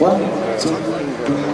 What?